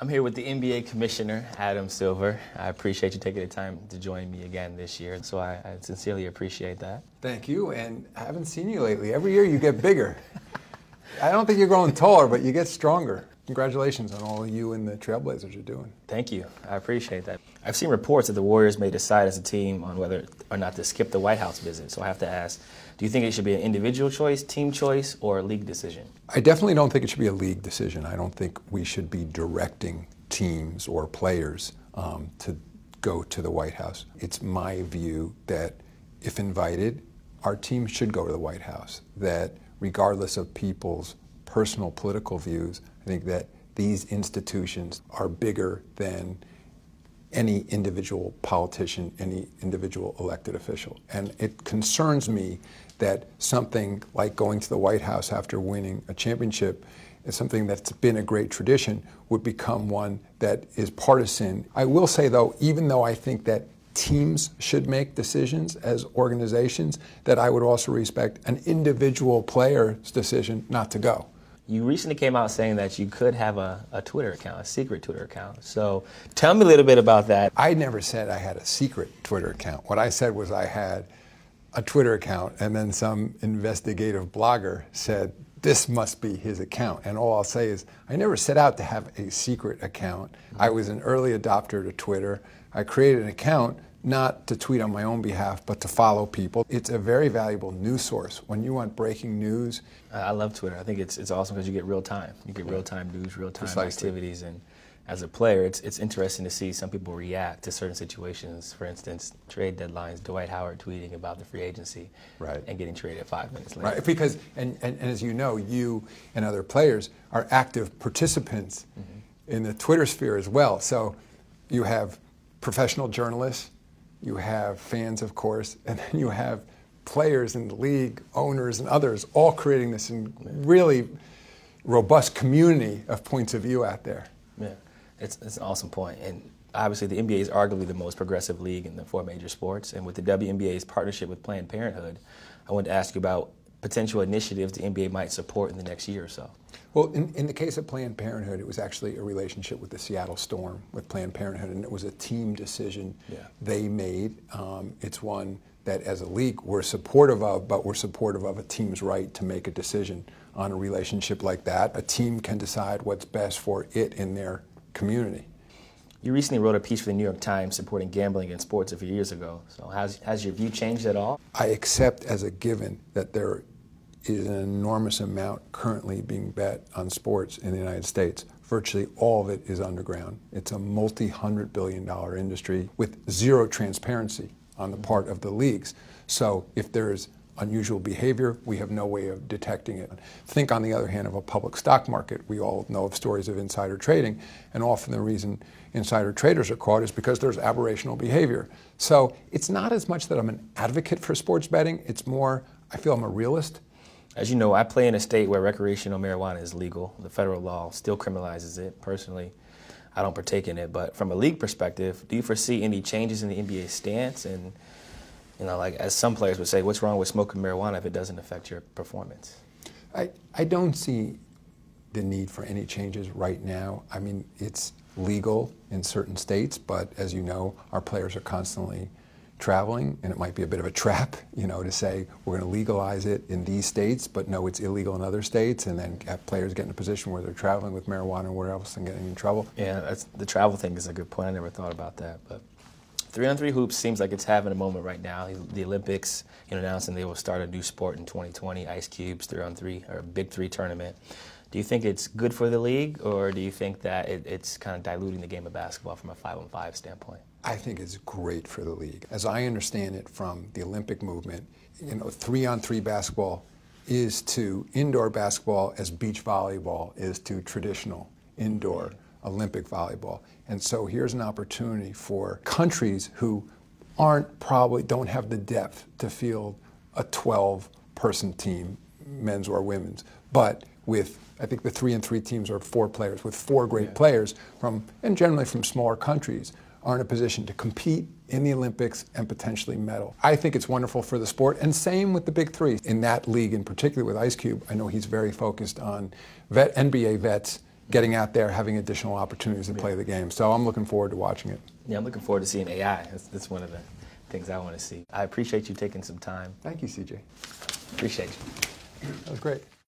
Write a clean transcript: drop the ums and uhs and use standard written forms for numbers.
I'm here with the NBA Commissioner, Adam Silver. I appreciate you taking the time to join me again this year, so I sincerely appreciate that. Thank you, and I haven't seen you lately. Every year you get bigger. I don't think you're growing taller, but you get stronger. Congratulations on all you and the Trailblazers are doing. Thank you. I appreciate that. I've seen reports that the Warriors may decide as a team on whether or not to skip the White House visit, so I have to ask, do you think it should be an individual choice, team choice, or a league decision? I definitely don't think it should be a league decision. I don't think we should be directing teams or players to go to the White House. It's my view that if invited, our team should go to the White House, that regardless of people's personal political views, I think that these institutions are bigger than any individual politician, any individual elected official. And it concerns me that something like going to the White House after winning a championship is something that's been a great tradition would become one that is partisan. I will say, though, even though I think that teams should make decisions as organizations, that I would also respect an individual player's decision not to go. You recently came out saying that you could have a Twitter account, a secret Twitter account. So tell me a little bit about that. I never said I had a secret Twitter account. What I said was I had a Twitter account, and then some investigative blogger said, this must be his account. And all I'll say is I never set out to have a secret account. I was an early adopter to Twitter. I created an account not to tweet on my own behalf, but to follow people. It's a very valuable news source. When you want breaking news. I love Twitter. I think it's awesome because you get real time. You get real time news, real time activities. And as a player, it's interesting to see some people react to certain situations. For instance, trade deadlines, Dwight Howard tweeting about the free agency and getting traded 5 minutes later. Right, because, and as you know, you and other players are active participants in the Twitter sphere as well. So you have professional journalists, you have fans, of course, and then you have players in the league, owners, and others all creating this really robust community of points of view out there. Yeah, it's an awesome point. And obviously the NBA is arguably the most progressive league in the four major sports. And with the WNBA's partnership with Planned Parenthood, I wanted to ask you about potential initiatives the NBA might support in the next year or so. Well, in the case of Planned Parenthood, it was actually a relationship with the Seattle Storm, with Planned Parenthood, and it was a team decision they made. It's one that, as a league, we're supportive of, but we're supportive of a team's right to make a decision on a relationship like that. A team can decide what's best for it in their community. You recently wrote a piece for the New York Times supporting gambling in sports a few years ago. So has your view changed at all? I accept as a given that there is an enormous amount currently being bet on sports in the United States. Virtually all of it is underground. It's a multi-hundred-billion-dollar industry with zero transparency on the part of the leagues. So if there's unusual behavior, we have no way of detecting it. Think, on the other hand, of a public stock market. We all know of stories of insider trading, and often the reason insider traders are caught is because there's aberrational behavior. So it's not as much that I'm an advocate for sports betting. It's more I feel I'm a realist. As you know, I play in a state where recreational marijuana is legal. The federal law still criminalizes it. Personally, I don't partake in it. But from a league perspective, do you foresee any changes in the NBA stance? And, you know, like as some players would say, what's wrong with smoking marijuana if it doesn't affect your performance? I don't see the need for any changes right now. I mean, it's legal in certain states, but as you know, our players are constantly traveling, and it might be a bit of a trap, you know, to say we're going to legalize it in these states, but no, it's illegal in other states, and then have players get in a position where they're traveling with marijuana or whatever else and getting in trouble. Yeah, that's, the travel thing is a good point. I never thought about that. But 3-on-3 hoops seems like it's having a moment right now. The Olympics, you know, announcing they will start a new sport in 2020, Ice Cube's 3-on-3 or Big Three tournament. Do you think it's good for the league, or do you think that it's kind of diluting the game of basketball from a 5-on-5 standpoint? I think it's great for the league. As I understand it from the Olympic movement, you know, 3-on-3 basketball is to indoor basketball as beach volleyball is to traditional indoor Olympic volleyball. And so here's an opportunity for countries who don't have the depth to field a 12-person team, men's or women's, but with, I think the 3-on-3 teams are 4 players, with 4 great players from, and generally from smaller countries, are in a position to compete in the Olympics and potentially medal. I think it's wonderful for the sport, and same with the Big Three. In that league in particular with Ice Cube, I know he's very focused on NBA vets getting out there, having additional opportunities to play the game. So I'm looking forward to watching it. Yeah, I'm looking forward to seeing AI. That's one of the things I want to see. I appreciate you taking some time. Thank you, CJ. Appreciate you. That was great.